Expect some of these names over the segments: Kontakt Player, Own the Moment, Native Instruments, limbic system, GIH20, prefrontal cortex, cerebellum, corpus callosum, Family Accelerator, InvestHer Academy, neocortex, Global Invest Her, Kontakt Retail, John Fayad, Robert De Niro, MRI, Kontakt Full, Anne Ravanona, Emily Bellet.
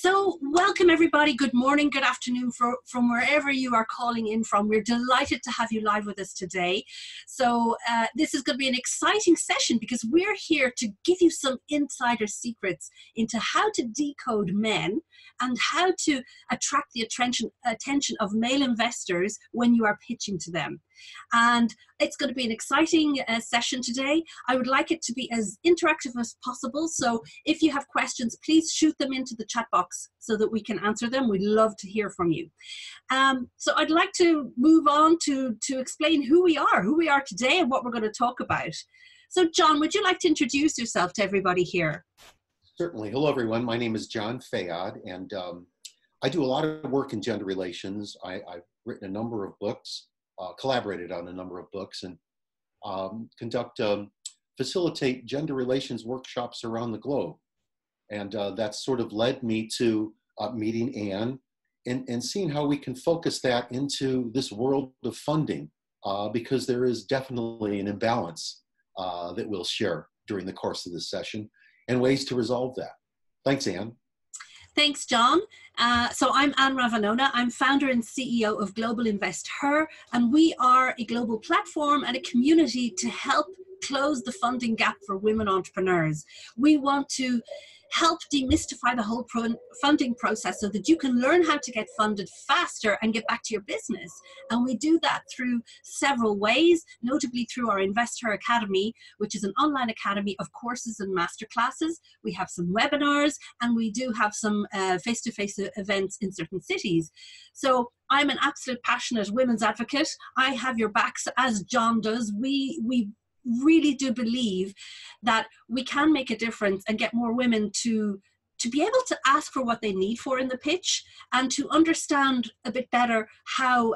So welcome everybody, good morning, good afternoon from wherever you are calling in from. We're delighted to have you live with us today. So this is going to be an exciting session because we're here to give you some insider secrets into how to decode men and how to attract the attention of male investors when you are pitching to them. And it's going to be an exciting session today. I would like it to be as interactive as possible. So if you have questions, please shoot them into the chat box so that we can answer them. We'd love to hear from you. So I'd like to move on to explain who we are today and what we're going to talk about. So John, would you like to introduce yourself to everybody here? Certainly. Hello, everyone. My name is John Fayad, and I do a lot of work in gender relations. I've written a number of books. Collaborated on a number of books, and facilitate gender relations workshops around the globe. And that's sort of led me to meeting Anne and seeing how we can focus that into this world of funding, because there is definitely an imbalance that we'll share during the course of this session and ways to resolve that. Thanks, Anne. Thanks, John. So I'm Anne Ravanona. I'm founder and CEO of Global Invest Her, and we are a global platform and a community to help close the funding gap for women entrepreneurs. We want to help demystify the whole funding process so that you can learn how to get funded faster and get back to your business. And we do that through several ways, notably through our InvestHer Academy, which is an online academy of courses and masterclasses. We have some webinars, and we do have some face-to-face events in certain cities. So I'm an absolute passionate women's advocate. I have your backs, as John does. We really do believe that we can make a difference and get more women to be able to ask for what they need for in the pitch, and to understand a bit better how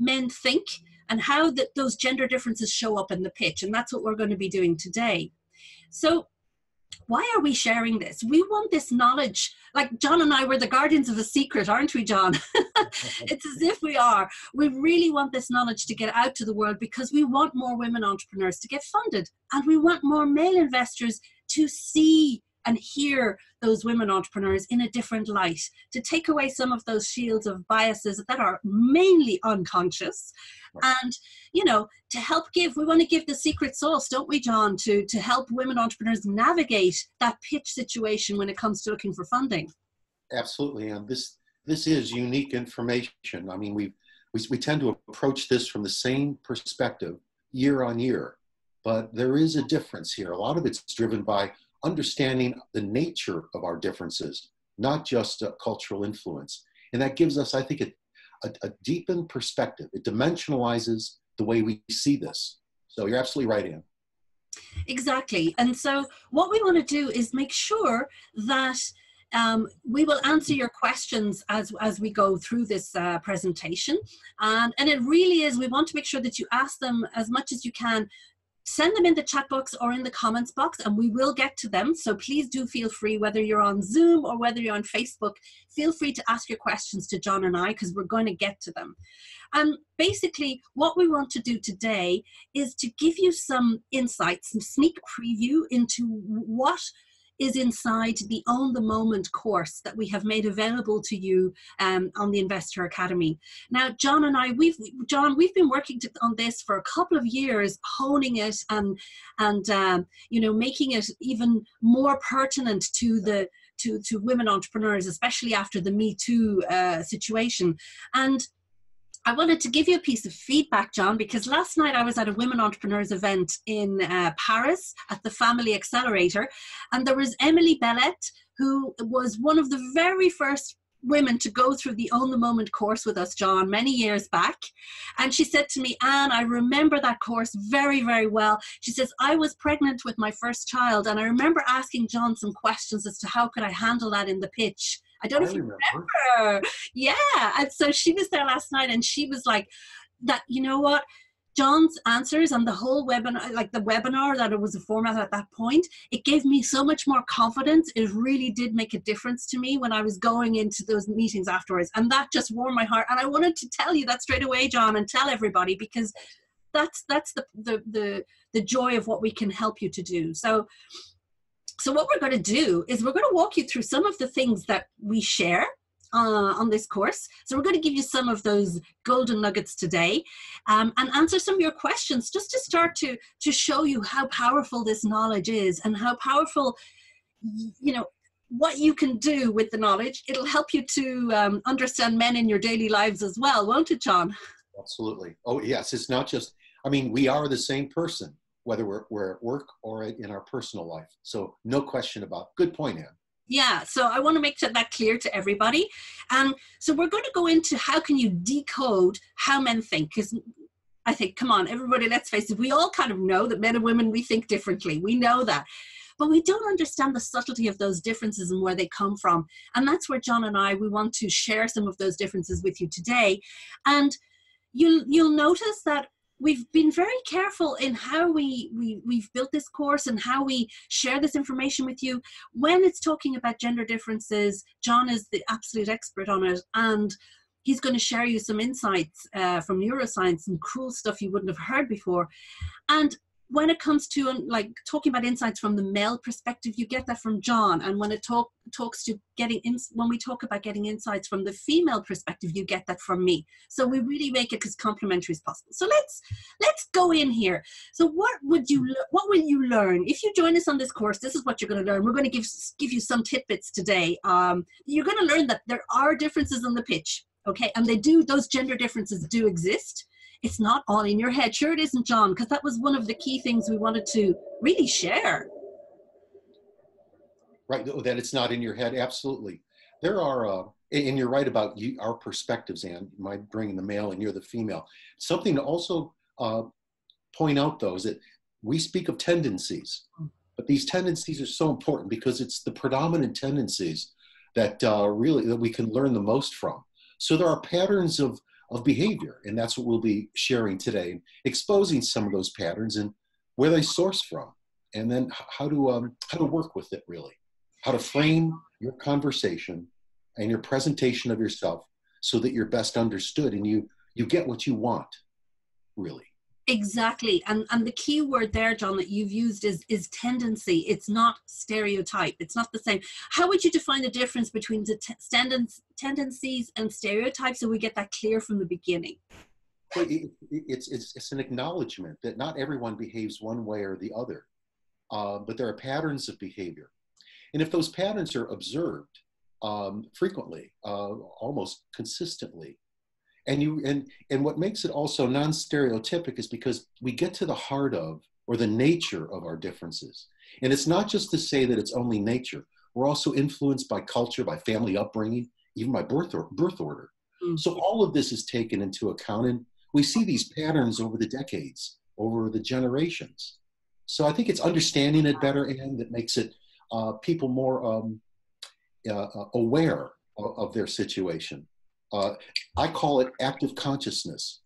men think and how that those gender differences show up in the pitch. And that's what we're going to be doing today. So why are we sharing this? We want this knowledge. Like John and I, we're the guardians of a secret, aren't we, John? It's as if we are. We really want this knowledge to get out to the world because we want more women entrepreneurs to get funded, and we want more male investors to see and hear those women entrepreneurs in a different light, to take away some of those shields of biases that are mainly unconscious. Right. And, you know, to help give, we want to give the secret sauce, don't we, John, to help women entrepreneurs navigate that pitch situation when it comes to looking for funding. Absolutely. And this is unique information. I mean, we tend to approach this from the same perspective year on year, but there is a difference here. A lot of it's driven by understanding the nature of our differences, not just cultural influence. And that gives us, I think, a deepened perspective. It dimensionalizes the way we see this. So you're absolutely right, Anne. Exactly. And so what we want to do is make sure that we will answer your questions as we go through this presentation. And it really is, we want to make sure that you ask them as much as you can. Send them in the chat box or in the comments box, and we will get to them. So please do feel free, whether you're on Zoom or whether you're on Facebook, feel free to ask your questions to John and I, because we're going to get to them. And basically what we want to do today is to give you some insights, some sneak preview into what is inside the Own the Moment course that we have made available to you on the InvestHer Academy. Now, John and I, John, we've been working on this for a couple of years, honing it and you know, making it even more pertinent to women entrepreneurs, especially after the Me Too situation. And I wanted to give you a piece of feedback, John, because last night I was at a women entrepreneurs event in Paris at the Family Accelerator, and there was Emily Bellet, who was one of the very first women to go through the Own the Moment course with us, John, many years back. And she said to me, Anne, I remember that course very, very well. She says, I was pregnant with my first child, and I remember asking John some questions as to how could I handle that in the pitch. I don't know if you remember. Yeah. And so she was there last night, and she was like, that, you know what? John's answers and the whole webinar, like the webinar that it was a format at that point, it gave me so much more confidence. It really did make a difference to me when I was going into those meetings afterwards. And that just warmed my heart. And I wanted to tell you that straight away, John, and tell everybody, because that's the joy of what we can help you to do. So So what we're going to do is we're going to walk you through some of the things that we share on this course. So we're going to give you some of those golden nuggets today and answer some of your questions just to start to show you how powerful this knowledge is and how powerful, you know, what you can do with the knowledge. It'll help you to understand men in your daily lives as well, won't it, John? Absolutely. Oh, yes. It's not just, I mean, we are the same person, whether we're at work or in our personal life. So no question about, good point, Anne. Yeah, so I want to make that clear to everybody. So we're going to go into how can you decode how men think, because I think, come on, everybody, let's face it, we all kind of know that men and women, we think differently. We know that. But we don't understand the subtlety of those differences and where they come from. And that's where John and I, we want to share some of those differences with you today. And you'll notice that we've been very careful in how we've built this course and how we share this information with you. When it's talking about gender differences, John is the absolute expert on it, and he's going to share you some insights from neuroscience, some cool stuff you wouldn't have heard before. And when it comes to like talking about insights from the male perspective, you get that from John. And when it talks to getting in, when we talk about getting insights from the female perspective, you get that from me. So we really make it as complementary as possible. So let's go in here. So what will you learn if you join us on this course? This is what you're going to learn. We're going to give you some tidbits today. You're going to learn that there are differences on the pitch, okay? And they do. Those gender differences do exist. It's not all in your head. Sure it isn't, John, because that was one of the key things we wanted to really share. Right, that it's not in your head, absolutely. There are, and you're right about our perspectives, Anne, my bringing the male and you're the female. Something to also point out, though, is that we speak of tendencies, but these tendencies are so important because it's the predominant tendencies that really, that we can learn the most from. So there are patterns of behavior, and that's what we'll be sharing today, exposing some of those patterns and where they source from, and then how to work with it, really, how to frame your conversation and your presentation of yourself so that you're best understood and you get what you want, really. Exactly, and the key word there, John, that you've used is tendency. It's not stereotype. It's not the same. How would you define the difference between the tendencies and stereotypes, so we get that clear from the beginning? Well, it's an acknowledgement that not everyone behaves one way or the other, but there are patterns of behavior, and if those patterns are observed frequently, almost consistently. And what makes it also non-stereotypic is because we get to the heart of, or the nature of, our differences. And it's not just to say that it's only nature. We're also influenced by culture, by family upbringing, even by birth order. Mm-hmm. So all of this is taken into account, and we see these patterns over the decades, over the generations. So I think it's understanding it better, and that makes it people more aware of their situation. I call it active consciousness,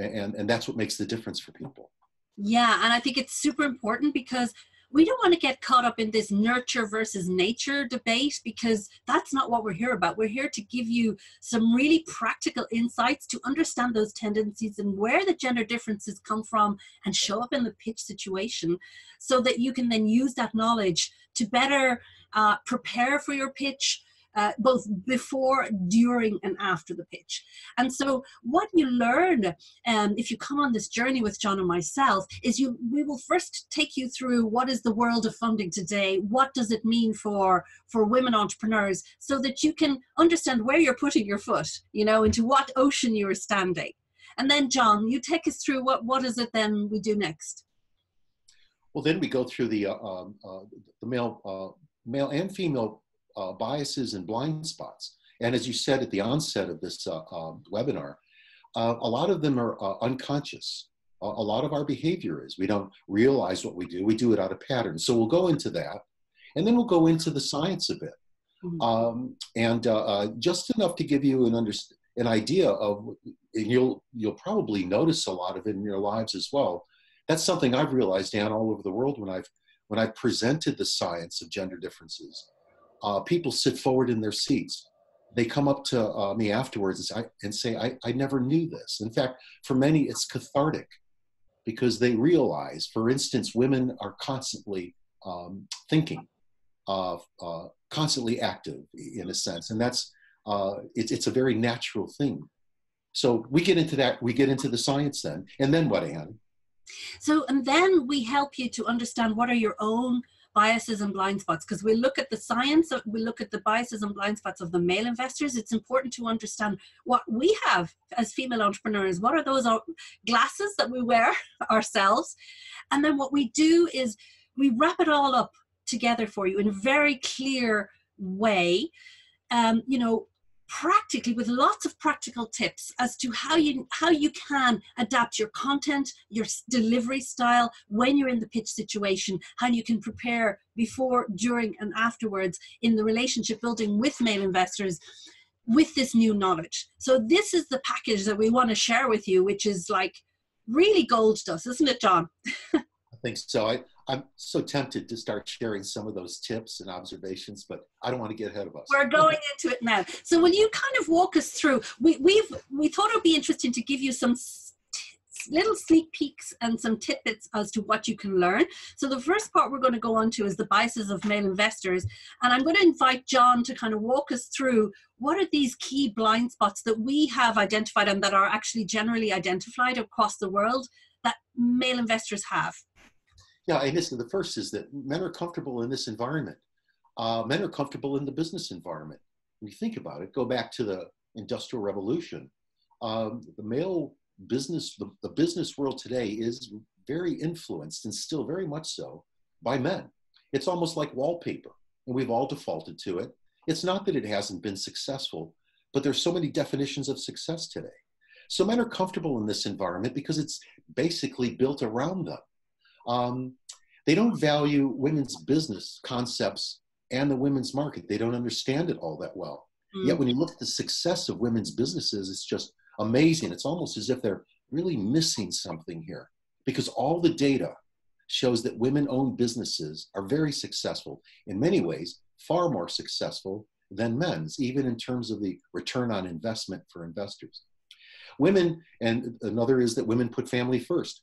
and that's what makes the difference for people. Yeah, and I think it's super important because we don't want to get caught up in this nurture versus nature debate, because that's not what we're here about. We're here to give you some really practical insights to understand those tendencies and where the gender differences come from and show up in the pitch situation, so that you can then use that knowledge to better prepare for your pitch, both before, during, and after the pitch. And so what you learn if you come on this journey with John and myself is we will first take you through what is the world of funding today, what does it mean for women entrepreneurs, so that you can understand where you're putting your foot, you know, into what ocean you are standing. And then, John, you take us through what is it then we do next? Well, then we go through the male and female biases and blind spots. And as you said at the onset of this webinar, a lot of them are unconscious. A lot of our behavior is, we don't realize what we do it out of pattern. So we'll go into that, and then we'll go into the science of it. Mm-hmm. Just enough to give you an idea of, and you'll probably notice a lot of it in your lives as well. That's something I've realized, Anne, all over the world when I've presented the science of gender differences. People sit forward in their seats. They come up to me afterwards and say, I never knew this. In fact, for many, it's cathartic, because they realize, for instance, women are constantly thinking. constantly active in a sense. And that's, it's a very natural thing. So we get into that, we get into the science then. And then what, Anne? So, and then we help you to understand what are your own biases and blind spots, because we look at the science, we look at the biases and blind spots of the male investors. It's important to understand what we have as female entrepreneurs. What are those glasses that we wear ourselves? And then what we do is we wrap it all up together for you in a very clear way, you know, practically with lots of practical tips as to how you can adapt your content, your delivery style when you're in the pitch situation, how you can prepare before, during, and afterwards in the relationship building with male investors with this new knowledge. So this is the package that we want to share with you, which is like really gold dust, isn't it, John? I think so. I'm so tempted to start sharing some of those tips and observations, but I don't want to get ahead of us. We're going into it now. So will you kind of walk us through, we thought it would be interesting to give you some little sneak peeks and some tidbits as to what you can learn. So the first part we're going to go on to is the biases of male investors. And I'm going to invite John to kind of walk us through what are these key blind spots that we have identified and that are actually generally identified across the world that male investors have. Yeah, and this, the first is that men are comfortable in this environment. Men are comfortable in the business environment. When you think about it, go back to the Industrial Revolution. The male business, the business world today is very influenced, and still very much so, by men. It's almost like wallpaper, and we've all defaulted to it. It's not that it hasn't been successful, but there's so many definitions of success today. So men are comfortable in this environment because it's basically built around them. They don't value women's business concepts and the women's market. They don't understand it all that well. Mm-hmm. Yet when you look at the success of women's businesses, it's just amazing. It's almost as if they're really missing something here, because all the data shows that women-owned businesses are very successful, in many ways, far more successful than men's, even in terms of the return on investment for investors. Women, and another is that women put family first.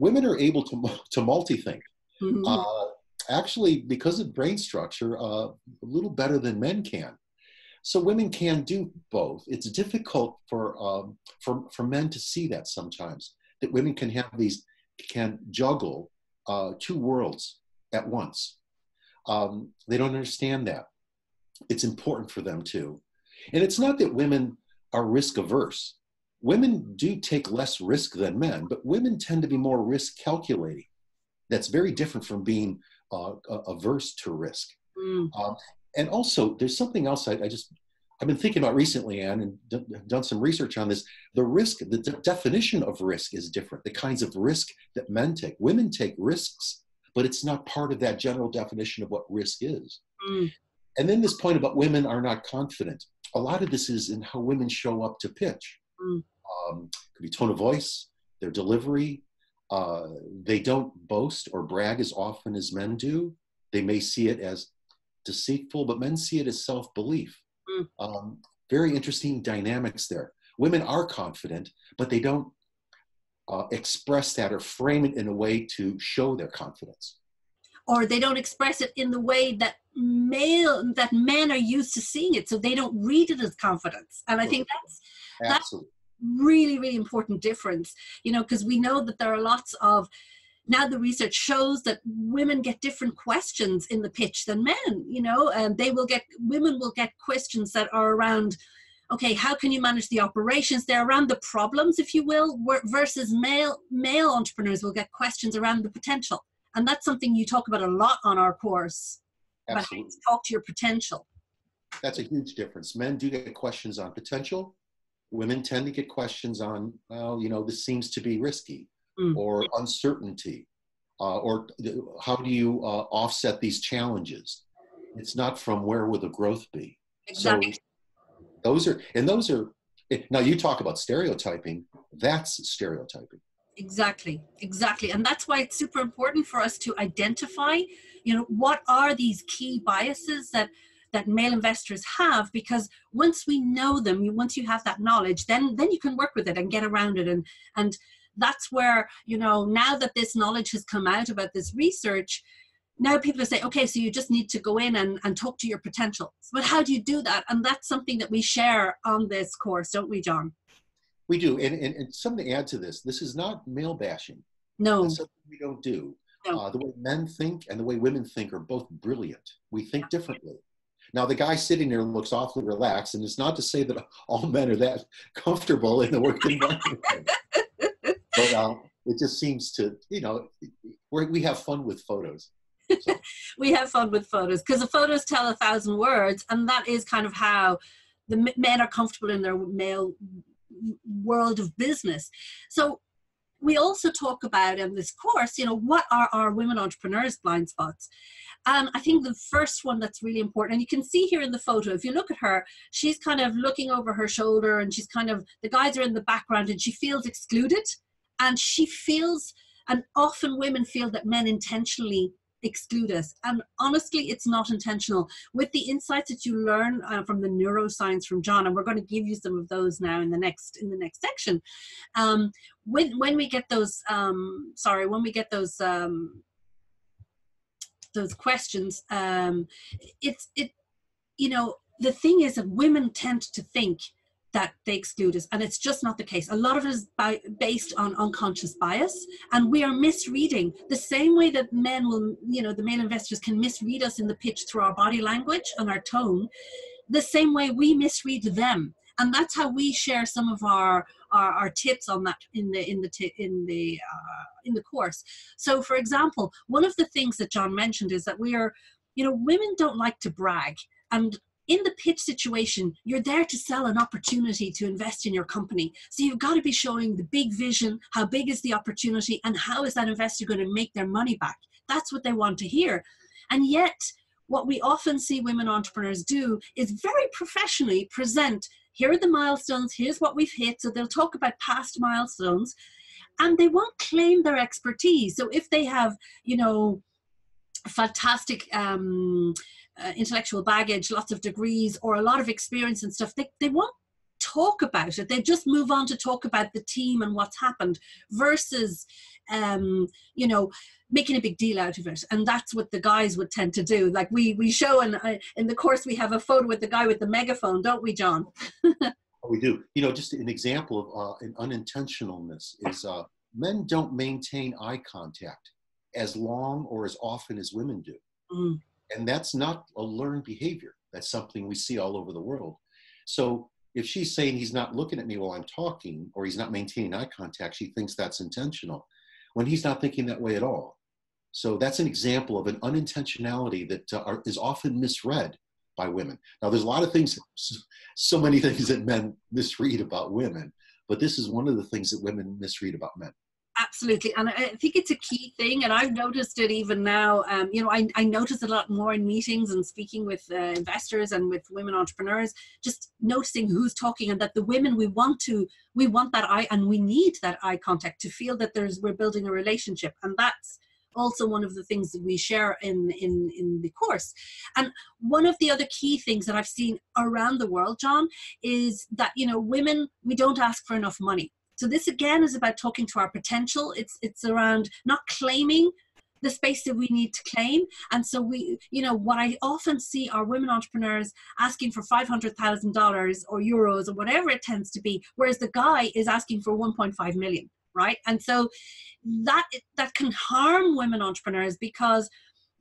Women are able to multi-think, mm-hmm. Actually, because of brain structure, a little better than men can. So women can do both. It's difficult for men to see that sometimes, that women can have these, can juggle two worlds at once. They don't understand that. It's important for them too. And it's not that women are risk averse. Women do take less risk than men, but women tend to be more risk calculating. That's very different from being averse to risk. Mm. And also, there's something else I've been thinking about recently, Anne, and done some research on this. The risk, the definition of risk is different. The kinds of risk that men take. Women take risks, but it's not part of that general definition of what risk is. Mm. And then this point about women are not confident. A lot of this is in how women show up to pitch. Mm. Could be tone of voice, their delivery. They don't boast or brag as often as men do. They may see it as deceitful, but men see it as self-belief. Mm. Very interesting dynamics there. Women are confident, but they don't express that or frame it in a way to show their confidence. Or they don't express it in the way that men are used to seeing it, so they don't read it as confidence. And I think that's really, really important difference, you know, because we know that there are lots of, now the research shows that women get different questions in the pitch than men, you know, and women will get questions that are around, okay, how can you manage the operations? They're around the problems, if you will, versus male entrepreneurs will get questions around the potential. And that's something you talk about a lot on our course, about how to talk to your potential. That's a huge difference. Men do get questions on potential. Women tend to get questions on, well, you know, this seems to be risky, mm. or uncertainty, or how do you offset these challenges? It's not from where will the growth be. Exactly. So those are, now you talk about stereotyping, that's stereotyping. Exactly, exactly. And that's why it's super important for us to identify, you know, what are these key biases that male investors have, because once we know them, once you have that knowledge, then you can work with it and get around it. And that's where, you know, now that this knowledge has come out about this research, now people are saying, okay, so you just need to go in and talk to your potential. But how do you do that? And that's something that we share on this course, don't we, John? We do. And something to add to this, this is not male bashing. No. That's something we don't do. No. The way men think and the way women think are both brilliant. We think differently. Now, the guy sitting there looks awfully relaxed, and it's not to say that all men are that comfortable in the work environment. But it just seems to, you know, we have fun with photos. So. We have fun with photos, because the photos tell 1,000 words, and that is kind of how the men are comfortable in their male world of business. So we also talk about in this course, you know, what are our women entrepreneurs' blind spots? And I think the first one that's really important, and you can see here in the photo, if you look at her, she's kind of looking over her shoulder, and she's kind of, the guys are in the background, and she feels excluded, and she feels, and often women feel that men intentionally exclude us. And honestly, it's not intentional. With the insights that you learn from the neuroscience from John, and we're going to give you some of those now in the next section. When we get those, those questions, you know, the thing is that women tend to think that they exclude us, and it's just not the case. A lot of it is based on unconscious bias, and we are misreading the same way that men will, you know, the male investors can misread us in the pitch through our body language and our tone, the same way we misread them. And that's how we share some of our tips on that in the course. So for example, one of the things that John mentioned is that we are, you know, women don't like to brag, and in the pitch situation, you're there to sell an opportunity to invest in your company. So you've got to be showing the big vision, how big is the opportunity, and how is that investor going to make their money back? That's what they want to hear. And yet, what we often see women entrepreneurs do is very professionally present, here are the milestones, here's what we've hit. So they'll talk about past milestones, and they won't claim their expertise. So if they have, you know, fantastic intellectual baggage, lots of degrees, or a lot of experience and stuff, they won't talk about it. They just move on to talk about the team and what's happened, versus you know, making a big deal out of it. And that's what the guys would tend to do. Like we show in the course, we have a photo with the guy with the megaphone, don't we, John? We do. You know, just an example of an unintentionalness is men don't maintain eye contact as long or as often as women do. Mm. And that's not a learned behavior. That's something we see all over the world. So if she's saying he's not looking at me while I'm talking, or he's not maintaining eye contact, she thinks that's intentional, when he's not thinking that way at all. So that's an example of an unintentionality that is often misread by women. Now, there's a lot of things, so many things that men misread about women, but this is one of the things that women misread about men. Absolutely. And I think it's a key thing. And I've noticed it even now. You know, I notice a lot more in meetings and speaking with investors and with women entrepreneurs, just noticing who's talking, and that the women, we want that eye, and we need that eye contact to feel that we're building a relationship. And that's also one of the things that we share in the course. And one of the other key things that I've seen around the world, John, is that, you know, women, we don't ask for enough money. So this again is about talking to our potential. It's around not claiming the space that we need to claim. And so we, you know, what I often see are women entrepreneurs asking for $500,000 or euros or whatever it tends to be, whereas the guy is asking for 1.5 million, right? And so that can harm women entrepreneurs, because,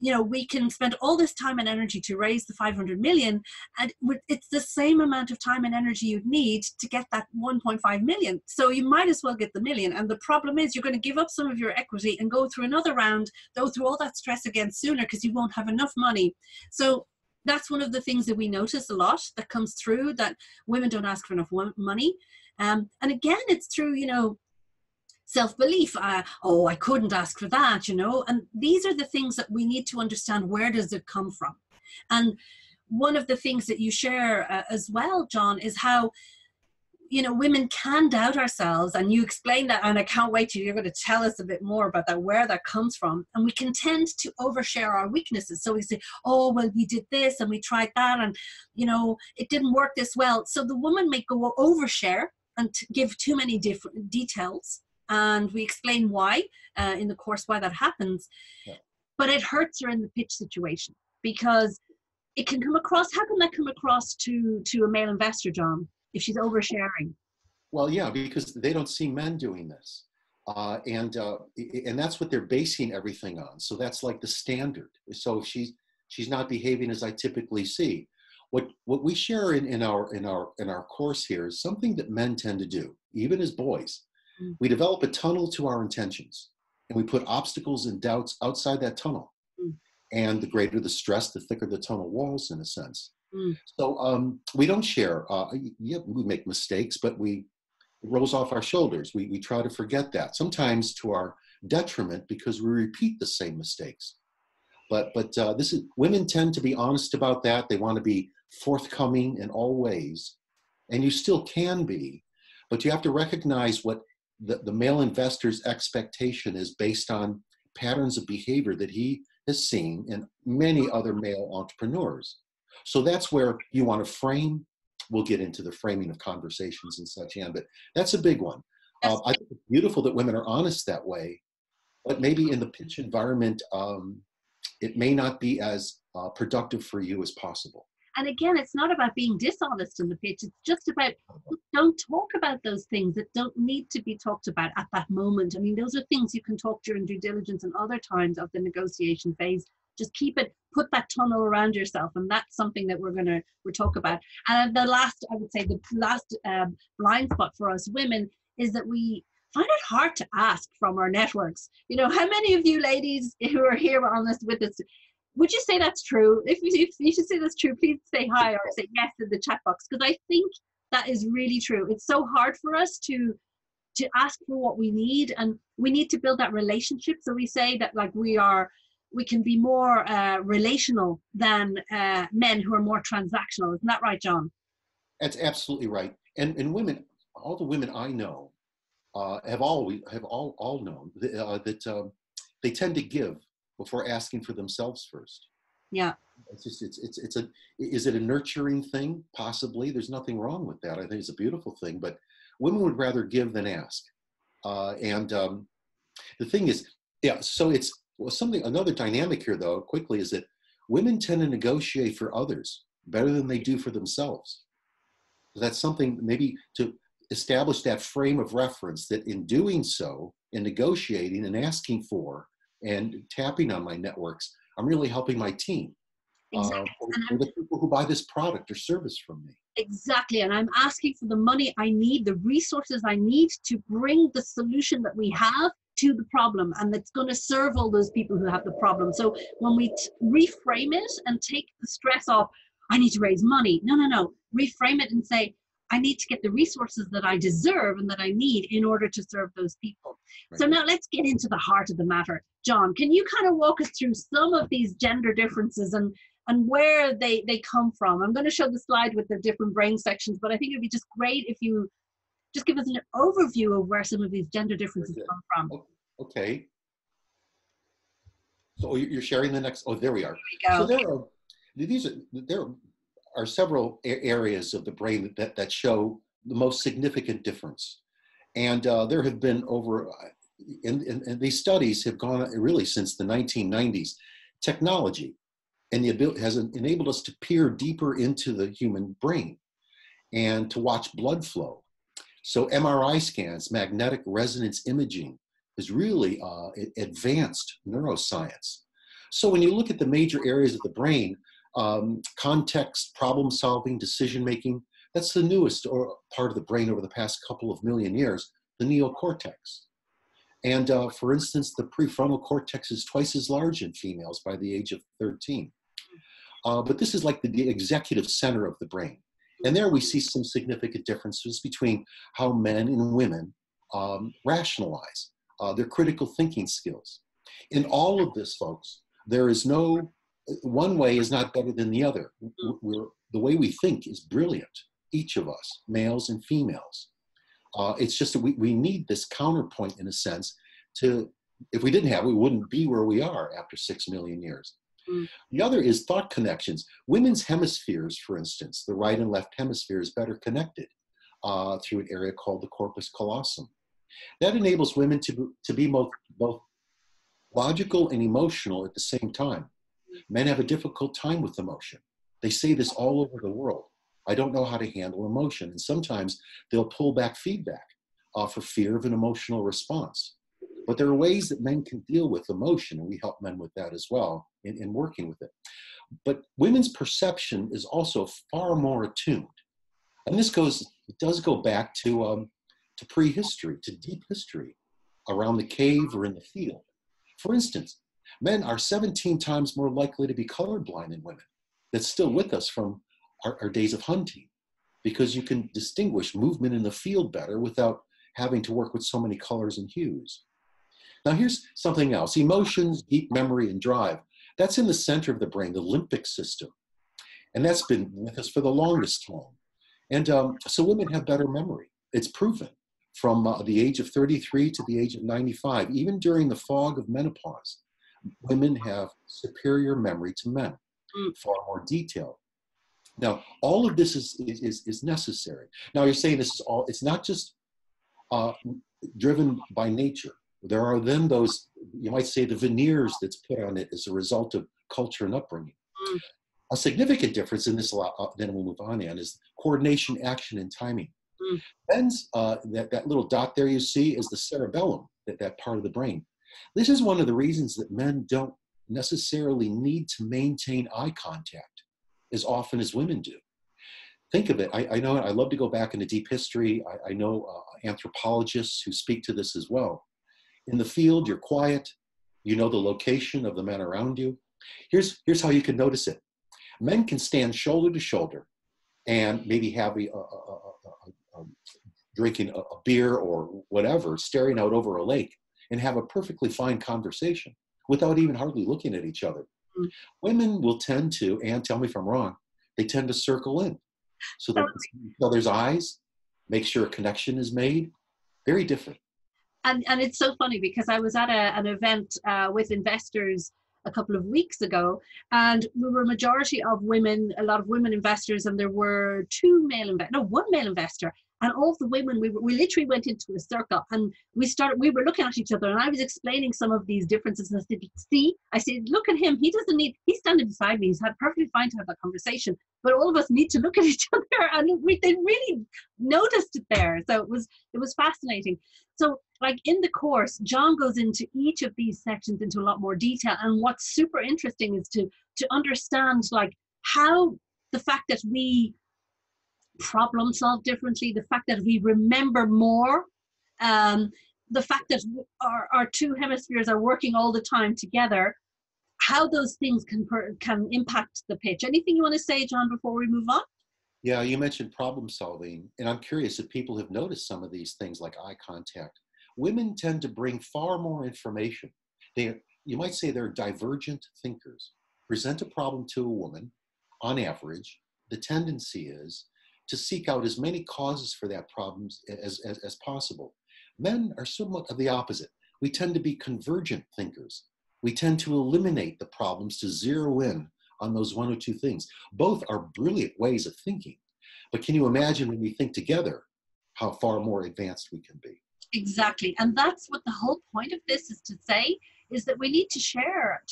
you know, we can spend all this time and energy to raise the 500 million, and it's the same amount of time and energy you'd need to get that 1.5 million. So you might as well get the million. And the problem is you're going to give up some of your equity and go through another round, go through all that stress again sooner, because you won't have enough money. So that's one of the things that we notice a lot that comes through, that women don't ask for enough money. And again, it's through, you know, self-belief. Oh, I couldn't ask for that, you know. And these are the things that we need to understand, where does it come from? And one of the things that you share as well, John, is how, you know, women can doubt ourselves, and you explain that, and I can't wait you're going to tell us a bit more about that, where that comes from. And we can tend to overshare our weaknesses. So we say, oh, well, we did this and we tried that, and, you know, it didn't work this well. So the woman may go overshare and give too many different details. And we explain why in the course, why that happens. Yeah. but it hurts her in the pitch situation, because it can come across, how can that come across to a male investor, John, if she's oversharing? Well, yeah, because they don't see men doing this. And that's what they're basing everything on. So that's like the standard. So she's not behaving as I typically see. What we share in our course here is something that men tend to do, even as boys. Mm-hmm. We develop a tunnel to our intentions, and we put obstacles and doubts outside that tunnel. Mm-hmm. And the greater the stress, the thicker the tunnel walls, in a sense. Mm. So we don't share. We make mistakes, but it rolls off our shoulders. We try to forget that, sometimes to our detriment, because we repeat the same mistakes. But this is, women tend to be honest about that. They want to be forthcoming in all ways, and you still can be, but you have to recognize what the male investor's expectation is based on patterns of behavior that he has seen in many other male entrepreneurs. So that's where you want to frame. We'll get into the framing of conversations and such, Anne, but that's a big one. I think it's beautiful that women are honest that way, but maybe in the pitch environment, it may not be as productive for you as possible. And again, it's not about being dishonest in the pitch. It's just about, don't talk about those things that don't need to be talked about at that moment. I mean, those are things you can talk during due diligence and other times of the negotiation phase. Just keep it, put that tunnel around yourself. And that's something that we'll talk about. And the last, I would say the last blind spot for us women is that we find it hard to ask from our networks. You know, how many of you ladies who are here on this with us, would you say that's true? If you should say that's true, please say hi or say yes in the chat box, because I think that is really true. It's so hard for us to ask for what we need, and we need to build that relationship. So we say that, like, we can be more relational than men who are more transactional. Isn't that right, John? That's absolutely right. And women, all the women I know have all known that they tend to give before asking for themselves first. Yeah. It's just, is it a nurturing thing? Possibly. There's nothing wrong with that. I think it's a beautiful thing, but women would rather give than ask. The thing is, yeah, so it's, well, another dynamic here, though, quickly, is that women tend to negotiate for others better than they do for themselves. So that's something maybe to establish that frame of reference, that in doing so, in negotiating and asking for and tapping on my networks, I'm really helping my team. Exactly. Or the people who buy this product or service from me. Exactly. And I'm asking for the money I need, the resources I need to bring the solution that we have to the problem, and that's going to serve all those people who have the problem. So when we reframe it and take the stress off, I need to raise money. No. Reframe it and say, I need to get the resources that I deserve and that I need in order to serve those people. Right. So now let's get into the heart of the matter. John, can you kind of walk us through some of these gender differences and where they come from? I'm going to show the slide with the different brain sections, but I think it'd be just great if you just give us an overview of where some of these gender differences come from. Okay. So you're sharing the next, oh, there we are. There we go. So there are several areas of the brain that show the most significant difference. And there have been and these studies have gone really since the 1990s. Technology and the ability has enabled us to peer deeper into the human brain and to watch blood flow. So MRI scans, magnetic resonance imaging, is really advanced neuroscience. So when you look at the major areas of the brain, context, problem solving, decision making, that's the newest part of the brain over the past couple of million years, the neocortex. And for instance, the prefrontal cortex is twice as large in females by the age of 13. But this is like the executive center of the brain. And there we see some significant differences between how men and women rationalize their critical thinking skills. In all of this, folks, there is no, one way is not better than the other. The way we think is brilliant, each of us, males and females. It's just that we need this counterpoint, in a sense, if we didn't have it, we wouldn't be where we are after 6 million years. The other is thought connections. Women's hemispheres, for instance, the right and left hemisphere is better connected through an area called the corpus callosum. That enables women to be both logical and emotional at the same time. Men have a difficult time with emotion. They say this all over the world. I don't know how to handle emotion. And sometimes they'll pull back feedback off of fear of an emotional response. But there are ways that men can deal with emotion, and we help men with that as well in working with it. But women's perception is also far more attuned. And this goes, it does go back to prehistory, to deep history, around the cave or in the field. For instance, men are 17 times more likely to be colorblind than women. That's still with us from our days of hunting, because you can distinguish movement in the field better without having to work with so many colors and hues. Now here's something else. Emotions, deep memory, and drive. That's in the center of the brain, the limbic system. And that's been with us for the longest time. And so women have better memory. It's proven from the age of 33 to the age of 95. Even during the fog of menopause, women have superior memory to men, far more detailed. Now, all of this is necessary. Now, you're saying this is all, it's not just driven by nature. There are then those, you might say, the veneers that's put on it as a result of culture and upbringing. A significant difference in this, then we'll move on, Anne, is coordination, action, and timing. Men's, that little dot there you see is the cerebellum, that part of the brain. This is one of the reasons that men don't necessarily need to maintain eye contact as often as women do. Think of it. I know I love to go back into deep history. I know anthropologists who speak to this as well. In the field, you're quiet. You know the location of the men around you. Here's how you can notice it. Men can stand shoulder to shoulder and maybe have drinking a beer or whatever, staring out over a lake, and have a perfectly fine conversation without even hardly looking at each other. Women will tend to, and tell me if I'm wrong, they tend to circle in so that each other's eyes, make sure a connection is made. Very different. And it's so funny because I was at an event with investors a couple of weeks ago, and we were a majority of women, a lot of women investors, and there were one male investor, and all of the women, we literally went into a circle, and we were looking at each other, and I was explaining some of these differences, and I said, see, look at him, he's standing beside me, he's had perfectly fine to have a conversation, but all of us need to look at each other, and they really noticed it there, so it was fascinating. So like in the course, John goes into each of these sections into a lot more detail, and what's super interesting is to understand like how the fact that we problem solve differently, the fact that we remember more, the fact that our two hemispheres are working all the time together, how those things can impact the pitch. Anything you want to say, John, before we move on? Yeah, you mentioned problem solving, and I'm curious if people have noticed some of these things like eye contact. Women tend to bring far more information. You might say they're divergent thinkers. Present a problem to a woman, on average, the tendency is to seek out as many causes for that problem as possible. Men are somewhat of the opposite. We tend to be convergent thinkers. We tend to eliminate the problems to zero in on those one or two things. Both are brilliant ways of thinking, but can you imagine when we think together how far more advanced we can be? Exactly, and that's what the whole point of this is to say, is that we need to share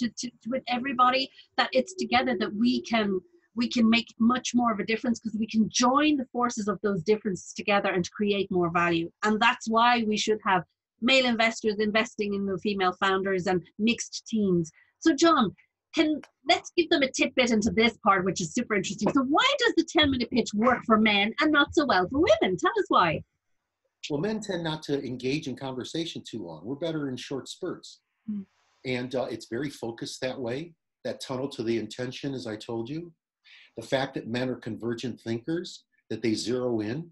with everybody that it's together that we can make much more of a difference, because we can join the forces of those differences together and create more value. And that's why we should have male investors investing in the female founders and mixed teams. So John, let's give them a tidbit into this part, which is super interesting. So why does the 10-minute pitch work for men and not so well for women? Tell us why. Well, men tend not to engage in conversation too long. We're better in short spurts. And it's very focused that way. That tunnel to the intention, as I told you. The fact that men are convergent thinkers, that they zero in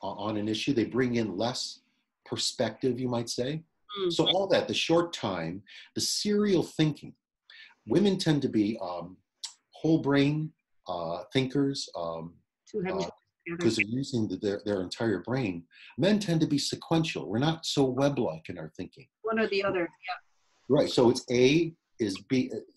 on an issue, they bring in less perspective, you might say. So all that, the short time, the serial thinking. Women tend to be whole brain thinkers, because they're using their entire brain. Men tend to be sequential. We're not so web-like in our thinking. One or the other, yeah. Right, so it's A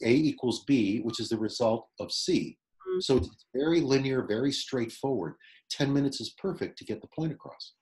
equals B, which is the result of C. So it's very linear, very straightforward. 10 minutes is perfect to get the point across.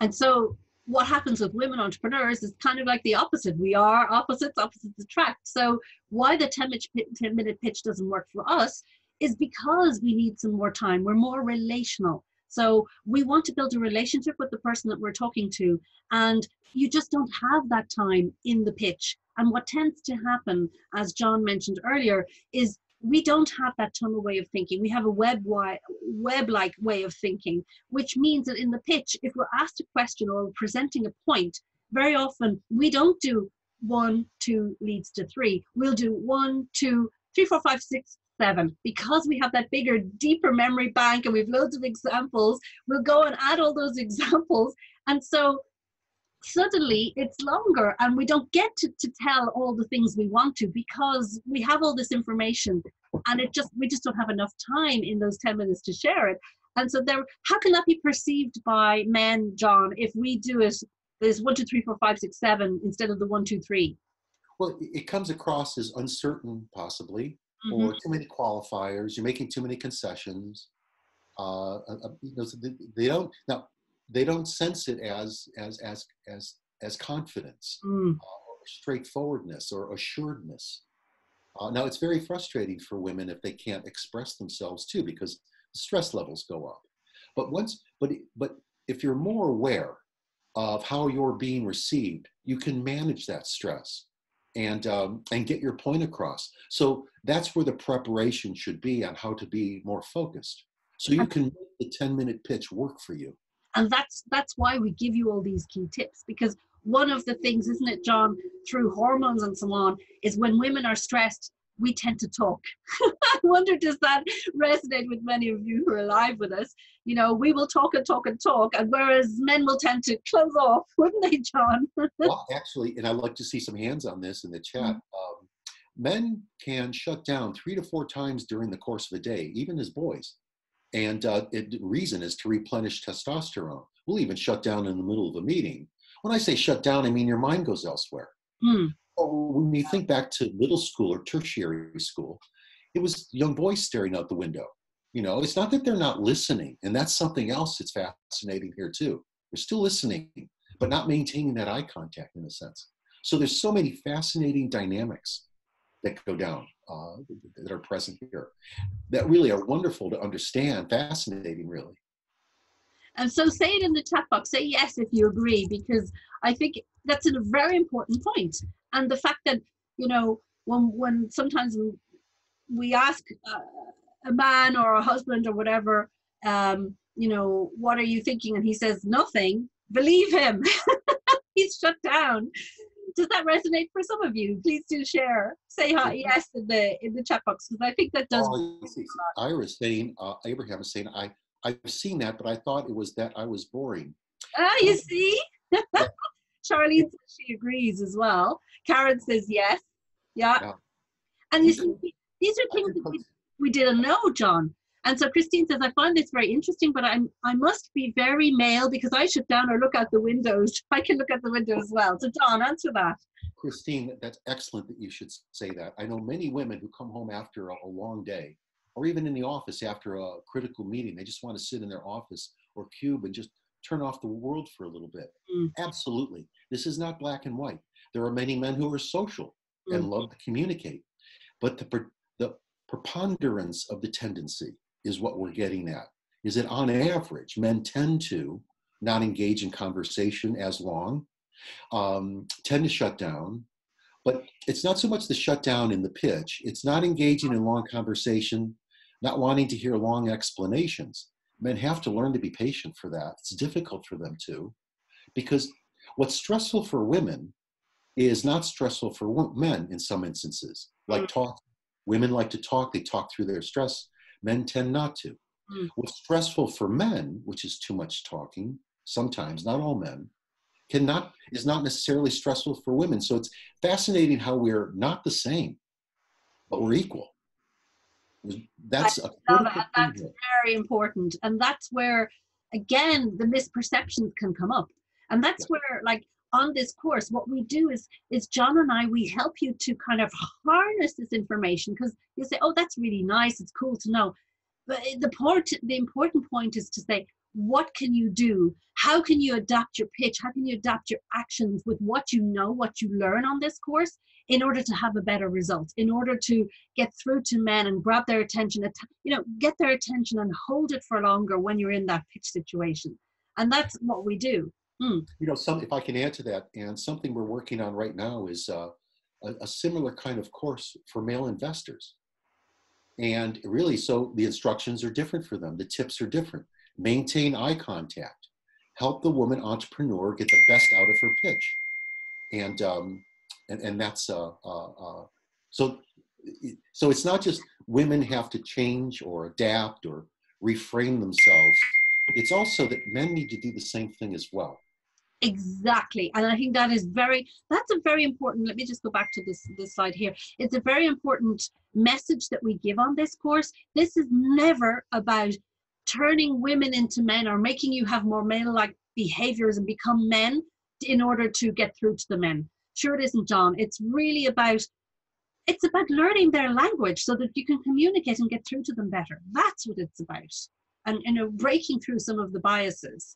And so what happens with women entrepreneurs is kind of like the opposite. We are opposites, opposites attract. So why the 10-minute pitch doesn't work for us is because we need some more time. We're more relational. So we want to build a relationship with the person that we're talking to, and you just don't have that time in the pitch. And what tends to happen, as John mentioned earlier, is we don't have that tunnel way of thinking. We have a web-like way of thinking, which means that in the pitch, if we're asked a question or we're presenting a point, very often we don't do 1, 2 leads to 3. We'll do 1, 2, 3, 4, 5, 6, 7. Because we have that bigger, deeper memory bank and we've loads of examples, we'll go and add all those examples. And so suddenly it's longer, and we don't get to tell all the things we want to, because we have all this information, and we just don't have enough time in those 10 minutes to share it. And so how can that be perceived by men, John, if we do it as 1, 2, 3, 4, 5, 6, 7 instead of the 1, 2, 3? Well, it comes across as uncertain, possibly, or too many qualifiers. You're making too many concessions. They don't sense it as confidence, or straightforwardness, or assuredness. Now, it's very frustrating for women if they can't express themselves too, because stress levels go up. But if you're more aware of how you're being received, you can manage that stress and get your point across. So that's where the preparation should be on how to be more focused, so you can make the 10-minute pitch work for you. And that's why we give you all these key tips, because one of the things, isn't it, John, through hormones and so on, is when women are stressed, we tend to talk. I wonder, does that resonate with many of you who are live with us? You know, we will talk and talk and talk, and whereas men will tend to close off, wouldn't they, John? Well, actually, and I'd like to see some hands on this in the chat. Men can shut down 3 to 4 times during the course of a day, even as boys. And reason is to replenish testosterone. We'll even shut down in the middle of a meeting. When I say shut down, I mean your mind goes elsewhere. When you think back to middle school or tertiary school, it was young boys staring out the window. You know, it's not that they're not listening, and that's something else that's fascinating here too. They're still listening, but not maintaining that eye contact in a sense. So there's so many fascinating dynamics that go down, that are present here, that really are wonderful to understand, fascinating really. And so say it in the chat box, say yes if you agree, because I think that's a very important point. And the fact that, you know, when sometimes we ask a man or a husband or whatever, you know, what are you thinking? And he says nothing, believe him, he's shut down. Does that resonate for some of you? Please do share. Say hi, yes, in the chat box, because I think that does. Iris saying, Abraham is saying, I've seen that, but I thought it was that I was boring. Ah, you see? Charlene says she agrees as well. Karen says yes. Yeah. And you see, these are things that we didn't know, John. And so Christine says, I find this very interesting, but I must be very male because I shut down or look out the windows. I can look out the window as well. So John, answer that. Christine, that's excellent that you should say that. I know many women who come home after a long day, or even in the office after a critical meeting. They just want to sit in their office or cube and just turn off the world for a little bit. Absolutely. This is not black and white. There are many men who are social and love to communicate, but the preponderance of the tendency is what we're getting at, is that on average, men tend to not engage in conversation as long, tend to shut down, but it's not so much the shutdown in the pitch, it's not engaging in long conversation, not wanting to hear long explanations. Men have to learn to be patient for that. It's difficult for them too, because what's stressful for women is not stressful for men in some instances. Like talk, women like to talk, they talk through their stress. Men tend not to. What's stressful for men, which is too much talking, sometimes, not all men, is not necessarily stressful for women. So it's fascinating how we're not the same, but we're equal. That's I love it. That's very important. And that's where, again, the misperceptions can come up. And that's where, like, on this course, what we do is John and I, we help you to kind of harness this information, because you say, oh, that's really nice, it's cool to know. But the important point is to say, what can you do? How can you adapt your pitch? How can you adapt your actions with what you know, what you learn on this course in order to have a better result, in order to get through to men and grab their attention, you know, get their attention and hold it for longer when you're in that pitch situation. And that's what we do. You know, if I can add to that, and something we're working on right now is a similar kind of course for male investors. And really, so the instructions are different for them. The tips are different. Maintain eye contact. Help the woman entrepreneur get the best out of her pitch. And that's, so it's not just women have to change or adapt or reframe themselves. It's also that men need to do the same thing as well. Exactly. And I think that is that's a very important, let me just go back to this slide here. It's a very important message that we give on this course. This is never about turning women into men or making you have more male-like behaviors and become men in order to get through to the men. Sure it isn't, John. It's really about, it's about learning their language so that you can communicate and get through to them better. That's what it's about. And, you know, breaking through some of the biases.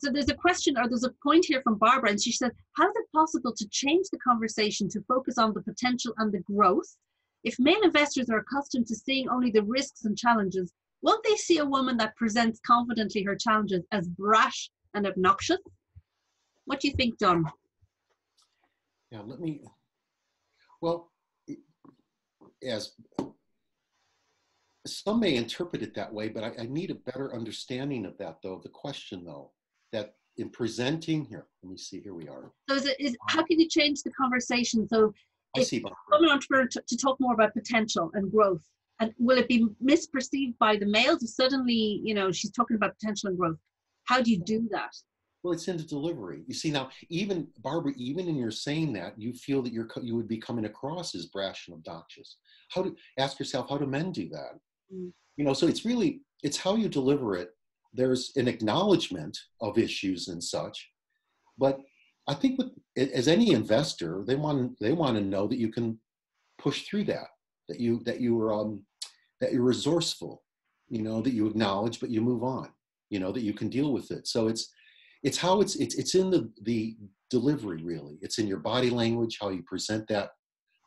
So there's a question, or there's a point here from Barbara, and she said, how is it possible to change the conversation to focus on the potential and the growth? If male investors are accustomed to seeing only the risks and challenges, won't they see a woman that presents confidently her challenges as brash and obnoxious? What do you think, John? Yeah, well, as some may interpret it that way, but I need a better understanding of that, though, the question, though, that in presenting here, let me see, here we are. So how can you change the conversation? So women entrepreneur to talk more about potential and growth, and will it be misperceived by the male to suddenly, you know, she's talking about potential and growth? How do you do that? Well, it's in the delivery. You see, now, even, Barbara, even in your saying that, you feel that you would be coming across as brash and obnoxious. Ask yourself, how do men do that? You know, so it's really, it's how you deliver it. There's an acknowledgement of issues and such, but I think as any investor, they want to know that you can push through that, that you're resourceful, you know, that you acknowledge, but you move on, you know, that you can deal with it. So it's in the delivery, really. It's in your body language, how you present that.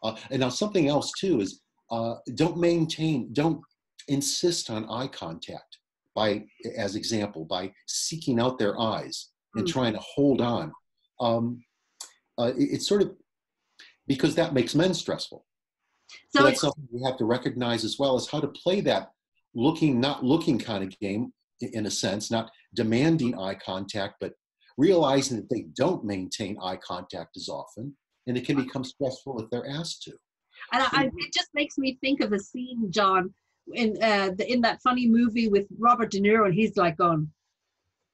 And now something else too is don't insist on eye contact by seeking out their eyes and trying to hold on. It's sort of, because that makes men stressful. So that's something we have to recognize, as well as how to play that looking, not looking kind of game, in a sense, not demanding eye contact, but realizing that they don't maintain eye contact as often, and it can become stressful if they're asked to. And it just makes me think of a scene, John, in that funny movie with Robert De Niro, and he's like gone,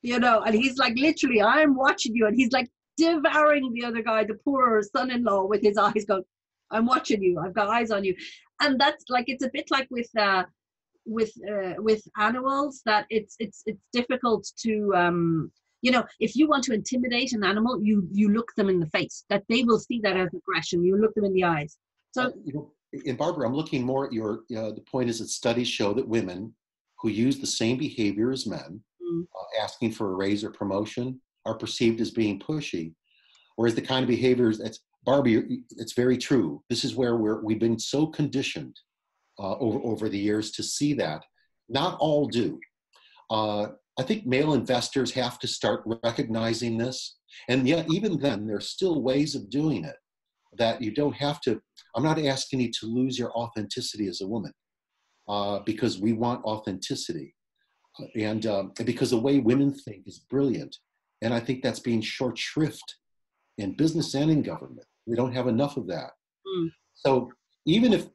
you know, and he's like, literally, I'm watching you, and he's like devouring the other guy, the poorer son-in-law, with his eyes going, I'm watching you, I've got eyes on you. And that's like, it's a bit like with animals, that it's difficult to, you know, if you want to intimidate an animal, you look them in the face, that they will see that as aggression. You look them in the eyes. So, you know, and Barbara, I'm looking more at your, the point is that studies show that women who use the same behavior as men, asking for a raise or promotion, are perceived as being pushy. Whereas the kind of behaviors that's, Barbie, it's very true. This is where we've been so conditioned over the years to see that. Not all do. I think male investors have to start recognizing this. And yet, even then, there's still ways of doing it that you don't have to, I'm not asking you to lose your authenticity as a woman, because we want authenticity. And because the way women think is brilliant. And I think that's being short shrift in business and in government. We don't have enough of that. So even if,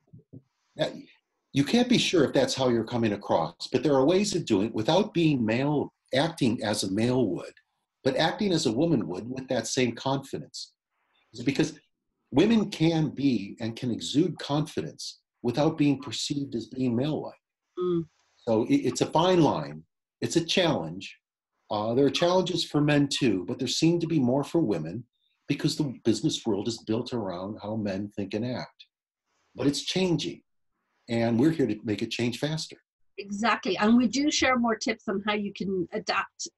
you can't be sure if that's how you're coming across, but there are ways of doing it without being male, acting as a male would, but acting as a woman would with that same confidence. Because women can be and can exude confidence without being perceived as being male-like. So it's a fine line. It's a challenge. There are challenges for men too, but there seem to be more for women because the business world is built around how men think and act. But it's changing, and we're here to make it change faster. Exactly. And we do share more tips on how you can adapt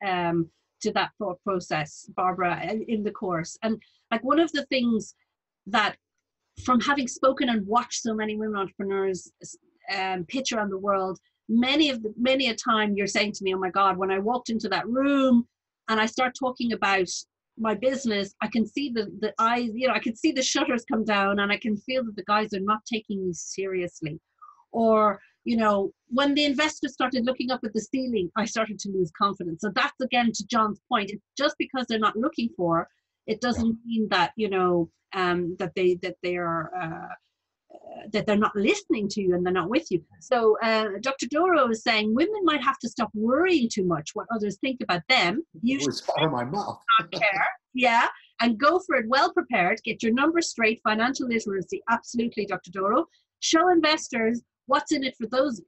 to that thought process, Barbara, in the course. And like one of the things that, from having spoken and watched so many women entrepreneurs pitch around the world, many a time you're saying to me, oh my God, when I walked into that room and I start talking about my business, I can see the eyes, you know, I can see the shutters come down, and I can feel that the guys are not taking me seriously. Or, you know, when the investors started looking up at the ceiling, I started to lose confidence. So that's, again, to John's point, it's just because they're not looking for, it doesn't mean that, you know, that they're not listening to you and they're not with you. So Dr. Doro is saying women might have to stop worrying too much what others think about them. You should not care. Yeah, and go for it well prepared. Get your numbers straight. Financial literacy, absolutely, Dr. Doro. Show investors what's in it for those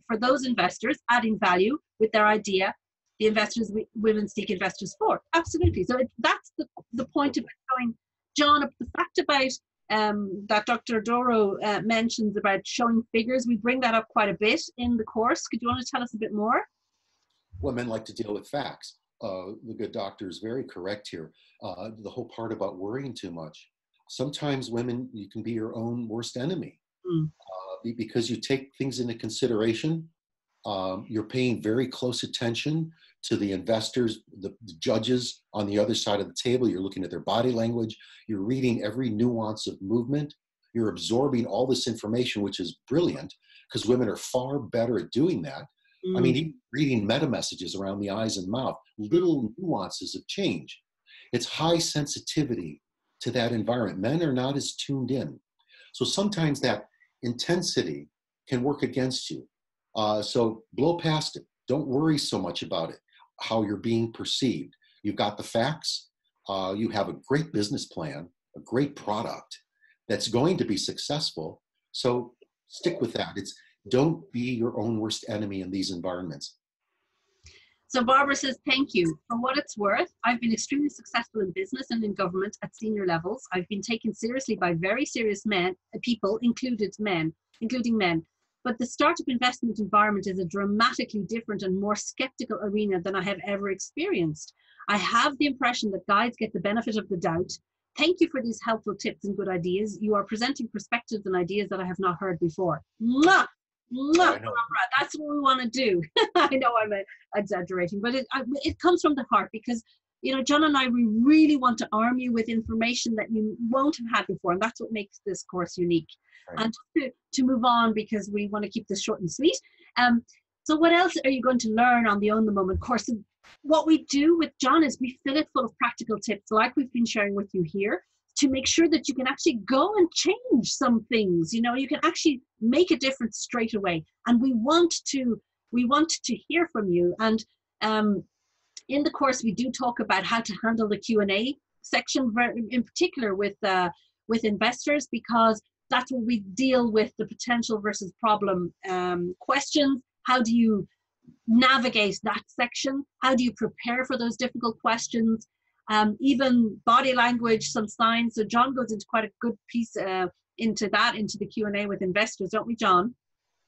investors, adding value with their idea. The investors women seek investors for, absolutely. So that's the point of showing, John, the fact about that Dr. Doro mentions about showing figures. We bring that up quite a bit in the course. Could you want to tell us a bit more? Well, men like to deal with facts. The good doctor is very correct here. The whole part about worrying too much. Sometimes women, you can be your own worst enemy. Because you take things into consideration. You're paying very close attention to the investors, the judges on the other side of the table. You're looking at their body language. You're reading every nuance of movement. You're absorbing all this information, which is brilliant because women are far better at doing that. Mm. I mean, even reading meta messages around the eyes and mouth, little nuances of change. It's high sensitivity to that environment. Men are not as tuned in. So sometimes that intensity can work against you. So blow past it. Don't worry so much about it, how you're being perceived. You've got the facts. You have a great business plan, a great product that's going to be successful. So stick with that. It's don't be your own worst enemy in these environments. So Barbara says, thank you. For what it's worth, I've been extremely successful in business and in government at senior levels. I've been taken seriously by very serious people, including men. But the startup investment environment is a dramatically different and more skeptical arena than I have ever experienced. I have the impression that guys get the benefit of the doubt. Thank you for these helpful tips and good ideas. You are presenting perspectives and ideas that I have not heard before. Mwah! Mwah! That's what we want to do. I know I'm exaggerating, but it comes from the heart because, you know, John and I, we really want to arm you with information that you won't have had before. And that's what makes this course unique. Right. And to move on, because we want to keep this short and sweet. So what else are you going to learn on the Own the Moment course? And what we do with John is we fill it full of practical tips, like we've been sharing with you here, to make sure that you can actually go and change some things. You know, you can actually make a difference straight away. And we want to hear from you. And in the course, we do talk about how to handle the Q&A section, in particular with investors, because that's where we deal with the potential versus problem questions. How do you navigate that section? How do you prepare for those difficult questions? Even body language, some signs. So John goes into quite a good piece into the Q&A with investors, don't we, John?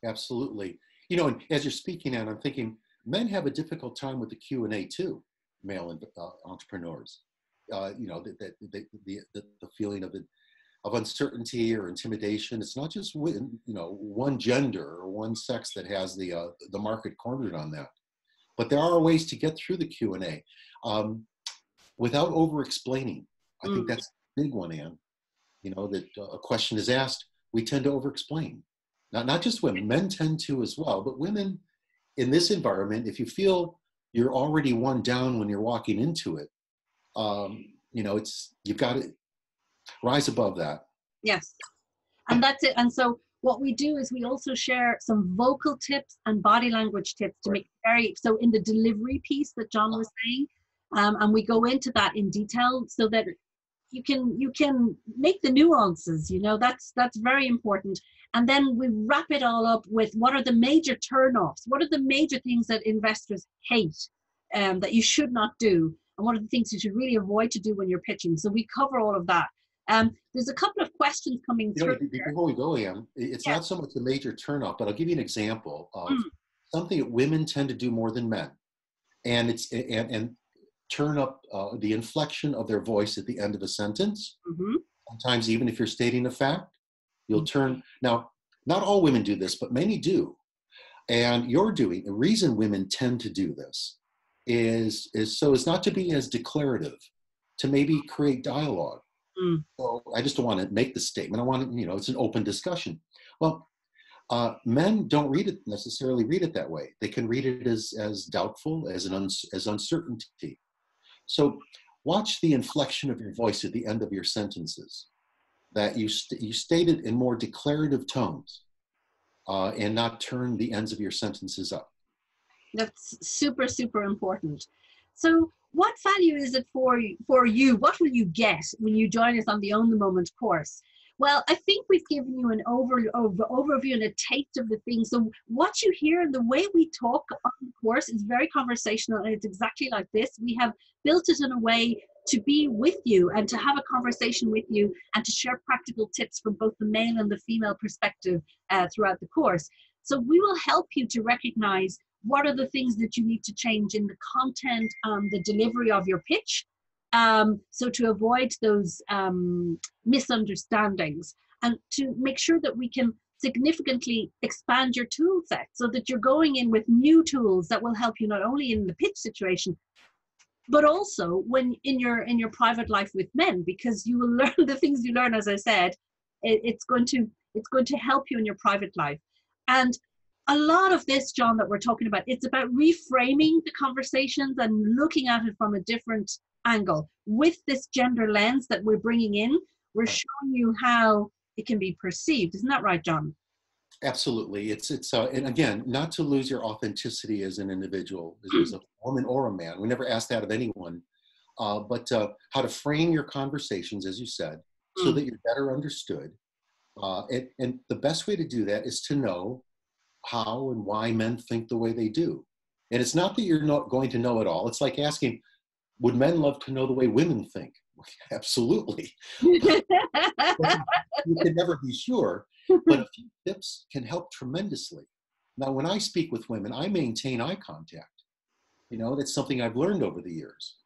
Absolutely. You know, and as you're speaking, Anne, I'm thinking, men have a difficult time with the Q&A too, male entrepreneurs. You know, the feeling of uncertainty or intimidation. It's not just one gender or one sex that has the market cornered on that. But there are ways to get through the Q&A without over-explaining. I think that's a big one, Anne. You know, that a question is asked, we tend to over-explain. Not just women, men tend to as well, but women, in this environment, if you feel you're already one down when you're walking into it, you know, you've got to rise above that. Yes, and that's it. And so what we do is we also share some vocal tips and body language tips to make very, so in the delivery piece that John was saying, and we go into that in detail so that you can make the nuances, you know, that's very important. And then we wrap it all up with what are the major turnoffs? What are the major things that investors hate that you should not do? And what are the things you should really avoid to do when you're pitching? So we cover all of that. There's a couple of questions coming through. Before we go, Anne, it's not so much the major turnoff, but I'll give you an example of something that women tend to do more than men, and it's and turn up the inflection of their voice at the end of a sentence. Mm-hmm. Sometimes, even if you're stating a fact, you'll mm-hmm. turn. Now, not all women do this, but many do. And you're doing, the reason women tend to do this is so as not to be as declarative, to maybe create dialogue. Mm. So I just don't want to make the statement. I want to, you know, it's an open discussion. Well, men don't read it necessarily read it that way. They can read it as doubtful, as uncertainty. So watch the inflection of your voice at the end of your sentences, that you stated in more declarative tones. And not turn the ends of your sentences up. That's super, super important. So what value is it for you? What will you get when you join us on the Own the Moment course? Well, I think we've given you an overview and a taste of the thing. So what you hear and the way we talk on the course is very conversational, and it's exactly like this. We have built it in a way to be with you and to have a conversation with you and to share practical tips from both the male and the female perspective throughout the course. So we will help you to recognize what are the things that you need to change in the content, the delivery of your pitch, so to avoid those misunderstandings and to make sure that we can significantly expand your tool set so that you're going in with new tools that will help you not only in the pitch situation, but also when in your private life with men, because you will learn the things you learn, as I said, it's going to help you in your private life. And a lot of this, John, that we're talking about, it's about reframing the conversations and looking at it from a different angle. With this gender lens that we're bringing in, we're showing you how it can be perceived. Isn't that right, John? Absolutely. It's and again, not to lose your authenticity as an individual, as a woman or a man. We never ask that of anyone, but how to frame your conversations, as you said, so that you're better understood. And the best way to do that is to know how and why men think the way they do. And it's not that you're not going to know it all. It's like asking, would men love to know the way women think? Absolutely. But you can never be sure. But a few tips can help tremendously. Now, when I speak with women, I maintain eye contact. You know, that's something I've learned over the years.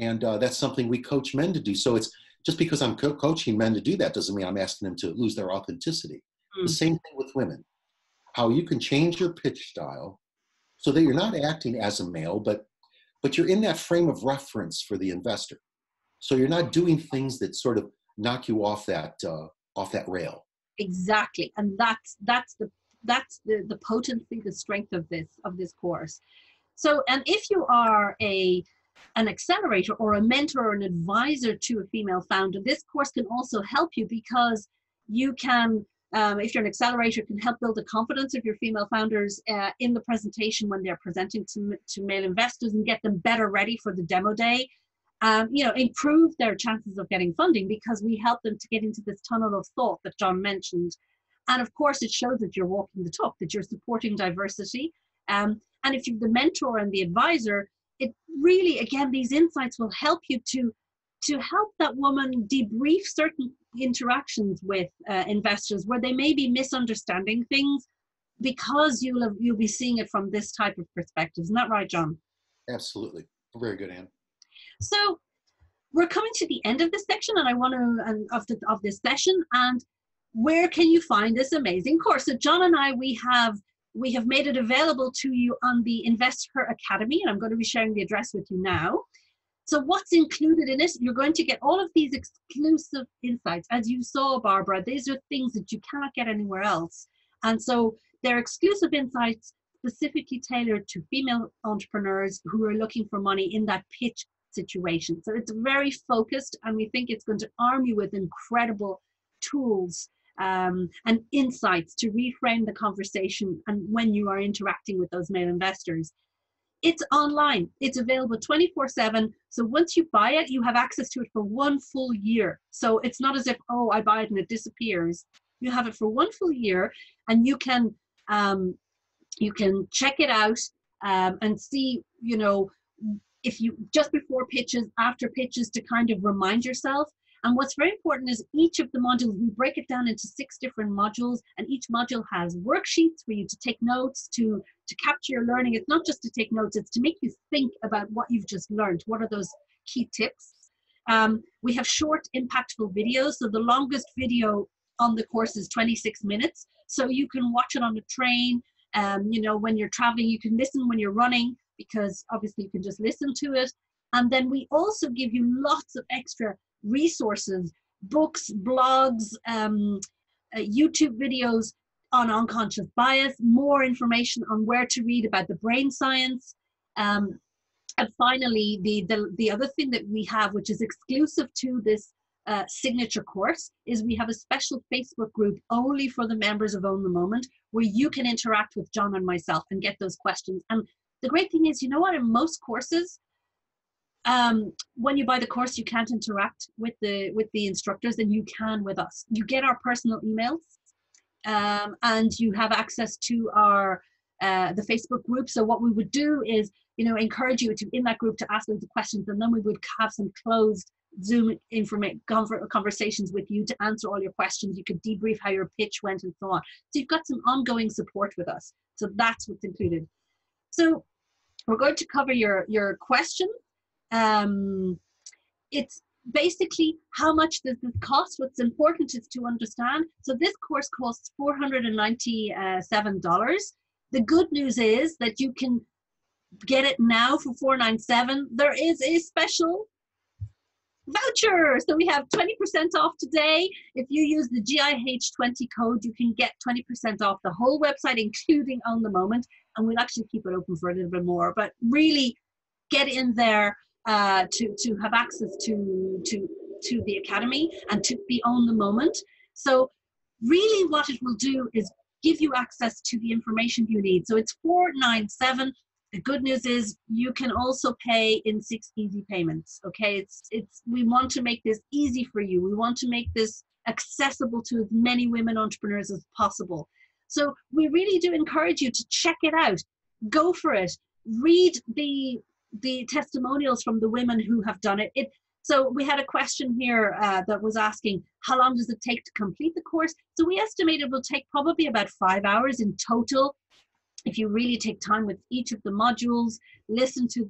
And that's something we coach men to do. So it's just because I'm coaching men to do that doesn't mean I'm asking them to lose their authenticity. Mm. The same thing with women. How you can change your pitch style so that you're not acting as a male, but you're in that frame of reference for the investor. So you're not doing things that sort of knock you off that rail. Exactly, and that's the potency, the strength of this course. So, and if you are an accelerator or a mentor or an advisor to a female founder, this course can also help you, because you can, if you're an accelerator, can help build the confidence of your female founders in the presentation when they're presenting to male investors, and get them better ready for the demo day. You know, improve their chances of getting funding, because we help them to get into this tunnel of thought that John mentioned. And of course, it shows that you're walking the talk, that you're supporting diversity. And if you're the mentor and the advisor, it really, again, these insights will help you to help that woman debrief certain interactions with investors where they may be misunderstanding things, because you'll be seeing it from this type of perspective. Isn't that right, John? Absolutely. Very good, Anne. So we're coming to the end of this section, and I want to of this session. And where can you find this amazing course? So John and I, we have made it available to you on the InvestHer Academy, and I'm going to be sharing the address with you now. So what's included in it? You're going to get all of these exclusive insights, as you saw, Barbara. These are things that you cannot get anywhere else, and so they're exclusive insights specifically tailored to female entrepreneurs who are looking for money in that pitch situation. So it's very focused, and we think it's going to arm you with incredible tools and insights to reframe the conversation and when you are interacting with those male investors. It's online. It's available 24/7. So once you buy it, you have access to it for one full year. So it's not as if, oh, I buy it and it disappears. You have it for one full year, and you can check it out and see, you know, if you just before pitches, after pitches, to kind of remind yourself. And what's very important is each of the modules, we break it down into 6 different modules, and each module has worksheets for you to take notes, to capture your learning. It's not just to take notes, it's to make you think about what you've just learned. What are those key tips? We have short, impactful videos. So the longest video on the course is 26 minutes. So you can watch it on a train, you know, when you're traveling, you can listen when you're running, because obviously you can just listen to it. And then we also give you lots of extra resources, books, blogs, YouTube videos on unconscious bias, more information on where to read about the brain science. And finally, the other thing that we have, which is exclusive to this signature course, is we have a special Facebook group only for the members of Own the Moment, where you can interact with John and myself and get those questions. And the great thing is, you know what, in most courses, when you buy the course, you can't interact with the instructors, and you can with us. You get our personal emails, and you have access to our the Facebook group. So what we would do is, you know, encourage you to, in that group, to ask loads of questions, and then we would have some closed Zoom conversations with you to answer all your questions. You could debrief how your pitch went and so on. So you've got some ongoing support with us. So that's what's included. So we're going to cover your question. It's basically, how much does this cost? What's important is to understand. So this course costs $497. The good news is that you can get it now for $497. There is a special voucher. So we have 20% off today. If you use the GIH20 code, you can get 20% off the whole website, including Own the Moment. And we'll actually keep it open for a little bit more, but really get in there to have access to the academy and to be on the moment. So really what it will do is give you access to the information you need. So it's $497. The good news is you can also pay in 6 easy payments. Okay, we want to make this easy for you. We want to make this accessible to as many women entrepreneurs as possible. So we really do encourage you to check it out. Go for it. Read the testimonials from the women who have done it. So we had a question here that was asking, how long does it take to complete the course? So we estimate it will take probably about 5 hours in total. If you really take time with each of the modules, listen to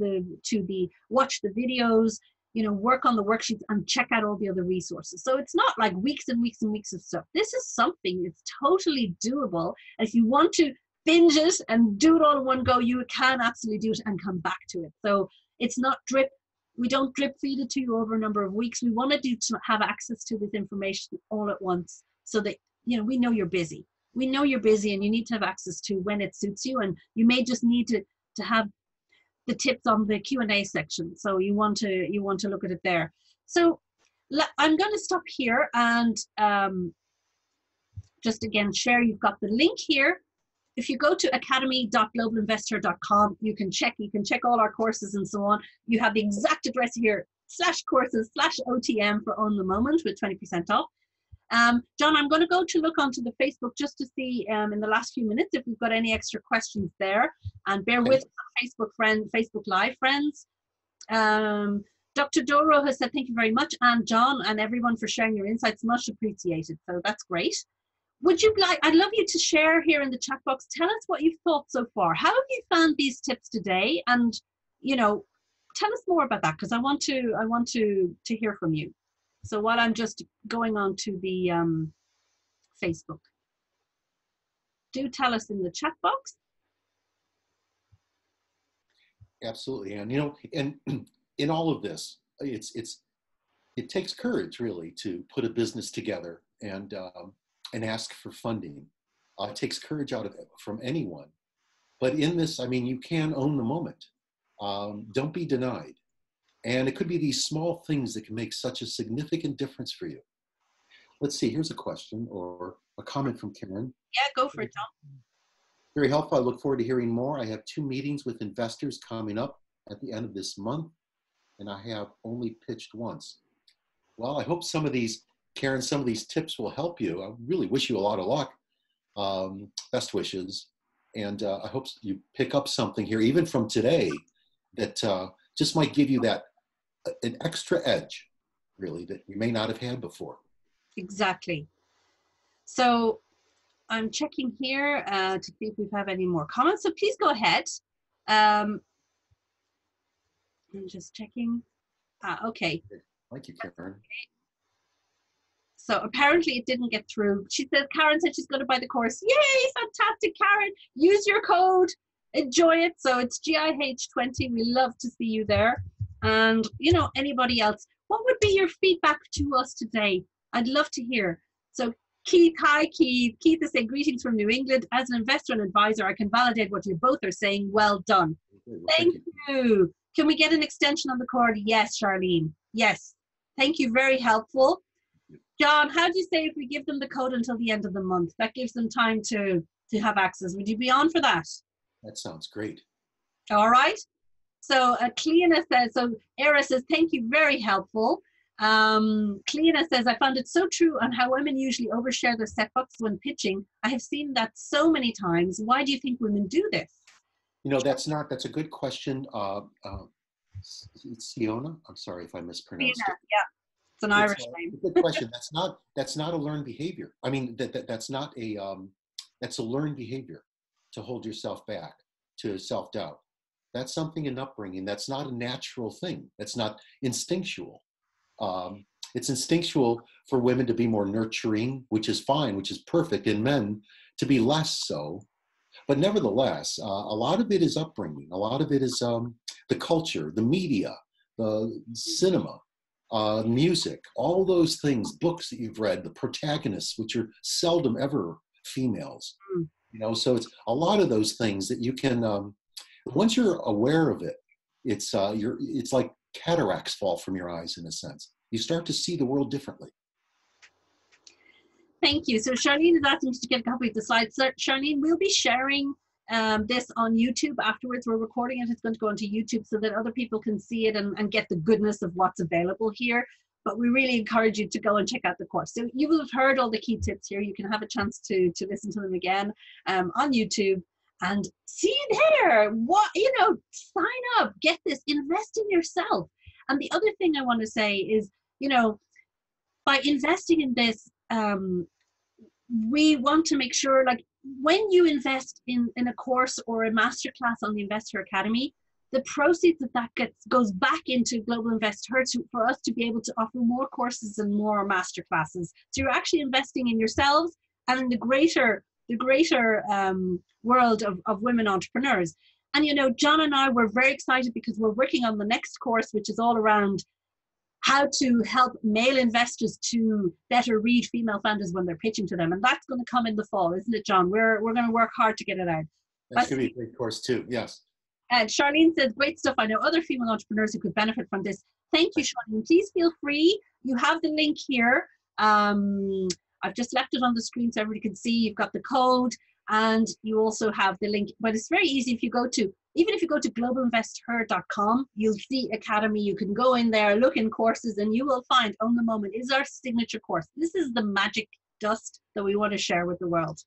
watch the videos, you know, work on the worksheets and check out all the other resources. So it's not like weeks and weeks and weeks of stuff. This is something that's totally doable. If you want to binge it and do it all in one go, you can absolutely do it and come back to it. So it's not drip. We don't drip feed it to you over a number of weeks. We wanted you to have access to this information all at once, so that, you know, we know you're busy. We know you're busy and you need to have access to when it suits you. And you may just need to have the tips on the Q&A section. So you want to look at it there. So I'm going to stop here and just again share, you've got the link here. If you go to academy.globalinvesther.com, you can check all our courses and so on. You have the exact address here, /courses/OTM for Own the Moment with 20% off. John, I'm going to go to look onto the Facebook just to see in the last few minutes if we've got any extra questions there. And bear with us, Facebook Live friends. Dr. Doro has said, thank you very much. And John and everyone for sharing your insights, much appreciated. So that's great. Would you like, I'd love you to share here in the chat box, tell us what you've thought so far. How have you found these tips today? And, you know, tell us more about that, because I want to hear from you. So while I'm just going on to the Facebook, do tell us in the chat box. Absolutely. And, you know, and in all of this, it takes courage really to put a business together and ask for funding. It takes courage from anyone. But in this, I mean, you can own the moment. Don't be denied. And it could be these small things that can make such a significant difference for you. Let's see, here's a question or a comment from Karen. Yeah, go for it, Tom. Very helpful. I look forward to hearing more. I have 2 meetings with investors coming up at the end of this month, and I have only pitched once. Well, I hope some of these, Karen, some of these tips will help you. I really wish you a lot of luck. Best wishes. And I hope you pick up something here, even from today, that just might give you that, an extra edge really, that you may not have had before. Exactly. So I'm checking here to see if we have any more comments. So please go ahead. I'm just checking. Ah, okay. Thank you, Karen. Okay. So apparently it didn't get through. She said, Karen said she's going to buy the course. Yay, fantastic, Karen. Use your code. Enjoy it. So it's GIH20. We love to see you there. And, you know, anybody else, what would be your feedback to us today? I'd love to hear. So Keith, hi Keith. Keith is saying, greetings from New England. As an investor and advisor, I can validate what you both are saying. Well done. Thank you. Can we get an extension on the cord? Yes, Charlene. Yes. Thank you. Very helpful. John, how do you say if we give them the code until the end of the month? That gives them time to have access. Would you be on for that? That sounds great. All right. So Cleena says, so Era says, thank you, very helpful. Cleena says, I found it so true on how women usually overshare their setbacks when pitching. I have seen that so many times. Why do you think women do this? You know, that's not, that's a good question. Siona, I'm sorry if I mispronounced it. Yeah, it's an Irish name. Good question. That's not a learned behavior. I mean, that's not a, that's a learned behavior to hold yourself back, to self-doubt. That's something in upbringing. That's not a natural thing. That's not instinctual. It's instinctual for women to be more nurturing, which is fine, which is perfect, and men to be less so. But nevertheless, a lot of it is upbringing. A lot of it is the culture, the media, the cinema, music, all those things, books that you've read, the protagonists, which are seldom ever females. You know, so it's a lot of those things that you can, once you're aware of it, it's like cataracts fall from your eyes in a sense. You start to see the world differently. Thank you. So Charlene is asking to get a copy of the slides. So Charlene, we'll be sharing this on YouTube afterwards. We're recording it. It's going to go onto YouTube so that other people can see it and get the goodness of what's available here. But we really encourage you to go and check out the course. So you will have heard all the key tips here. You can have a chance to listen to them again on YouTube. And see you there. What, you know, sign up, get this, invest in yourself. And the other thing I want to say is, you know, by investing in this, we want to make sure, like, when you invest in a course or a masterclass on the InvestHer Academy, the proceeds of that goes back into Global Invest Her for us to be able to offer more courses and more masterclasses. So you're actually investing in yourselves and in the greater world of women entrepreneurs. And, you know, John and I were very excited because we're working on the next course, which is all around how to help male investors to better read female founders when they're pitching to them. And that's going to come in the fall, isn't it, John? We're going to work hard to get it out. That's going to be a great course too, yes. And Charlene says, great stuff. I know other female entrepreneurs who could benefit from this. Thank you, Charlene. Please feel free. You have the link here. I've just left it on the screen so everybody can see. You've got the code and you also have the link, but it's very easy if you go to, even if you go to globalinvesther.com, you'll see Academy. You can go in there, look in courses, and you will find Own the Moment is our signature course. This is the magic dust that we want to share with the world.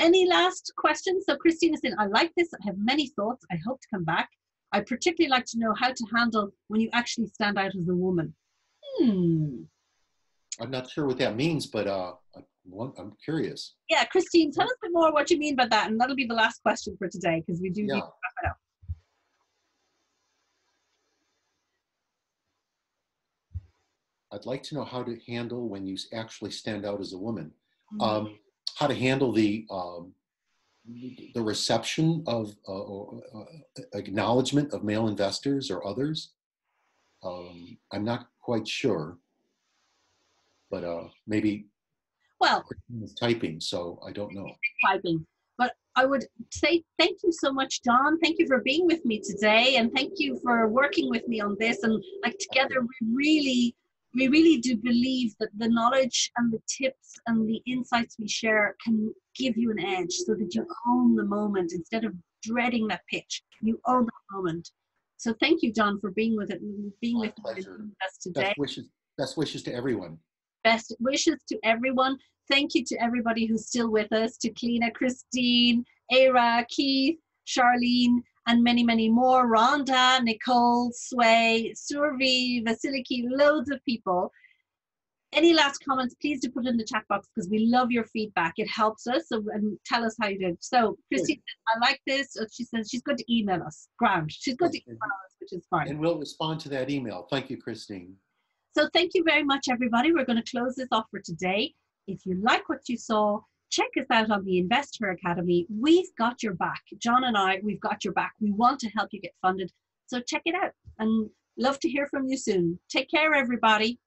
Any last questions? So Christina said, I like this. I have many thoughts. I hope to come back. I particularly like to know how to handle when you actually stand out as a woman. I'm not sure what that means, but I'm curious. Yeah, Christine, tell us a bit more what you mean by that, and that'll be the last question for today, because we do need to wrap it up. I'd like to know how to handle when you actually stand out as a woman. How to handle the reception of acknowledgement of male investors or others. I'm not quite sure. But maybe, well, typing, so I don't know. Typing, but I would say thank you so much, John. Thank you for being with me today, and thank you for working with me on this. And like together, we really do believe that the knowledge and the tips and the insights we share can give you an edge, so that you own the moment instead of dreading that pitch. You own the moment. So thank you, John, for being with it, being with us today. Best wishes to everyone. Best wishes to everyone. Thank you to everybody who's still with us, to Cleena, Christine, Era, Keith, Charlene, and many, many more. Rhonda, Nicole, Sway, Survi, Vasiliki, loads of people. Any last comments, please do put it in the chat box because we love your feedback. It helps us, and tell us how you did. So Christine says, I like this. She says she's going to email us. Grand. She's going to email us, which is fine. And we'll respond to that email. Thank you, Christine. So thank you very much, everybody. We're going to close this off for today. If you like what you saw, check us out on the InvestHer Academy. We've got your back. John and I, we've got your back. We want to help you get funded. So check it out and love to hear from you soon. Take care, everybody.